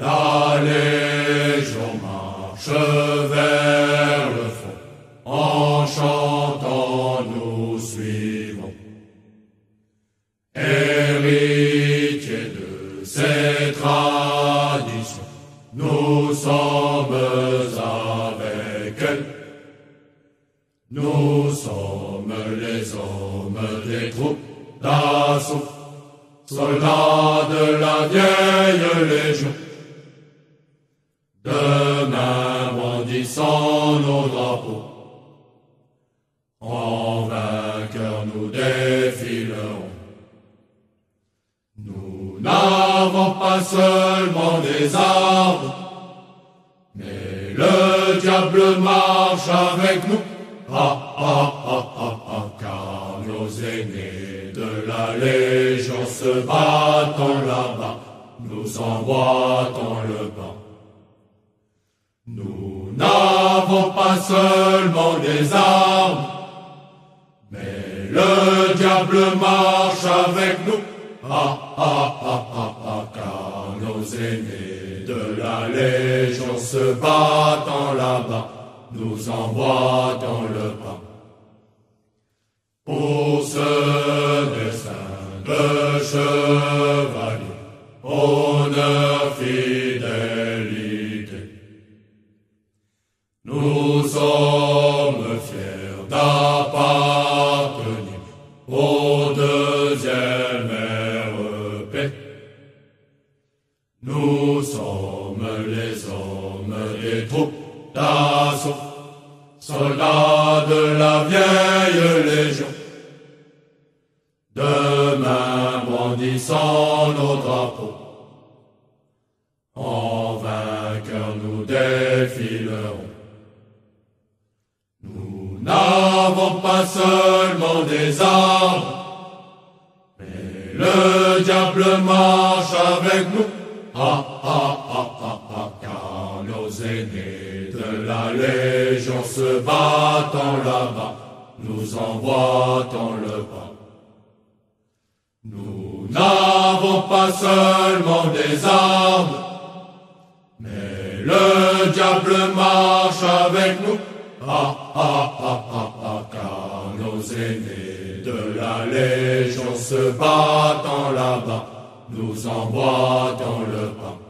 La légion marche vers le front, en chantant nous suivons. Héritiers de ces traditions, nous sommes avec elle. Nous sommes les hommes des troupes d'assaut, soldats de la vieille légion. Demain brandissant nos drapeaux, en vainqueurs nous défilerons. Nous n'avons pas seulement des armes, mais le diable marche avec nous. Ah, ah, ah, ah, ah, car nos aînés de la Légion se battant là-bas, nous envoient dans le bain. Nous n'avons pas seulement des armes, mais le diable marche avec nous. Ah, ah, ah, ah, ah, car nos aînés de la Légion se battant là-bas, nous envoient dans le bain. Pour ce destin de chevalier, honneur, fidélité, nous sommes fiers d'appartenir au Deuxième R.E.P. Nous sommes les hommes des troupes d'assaut, soldats de la vieille Légion. Demain brandissant nos drapeaux, en vainqueurs nous défilerons. Nous n'avons pas seulement des armes, mais le diable marche avec nous. Ah, ah, ah, ah, ah, car nos aînés de la Légion se battant là-bas, nous envoient dans le bain. Nous n'avons pas seulement des armes, mais le diable marche avec nous. Ah, ah, ah, ah, ah, car nos aînés de la Légion se battant là-bas, nous envoient dans le bain.